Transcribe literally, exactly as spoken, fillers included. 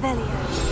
Revelio.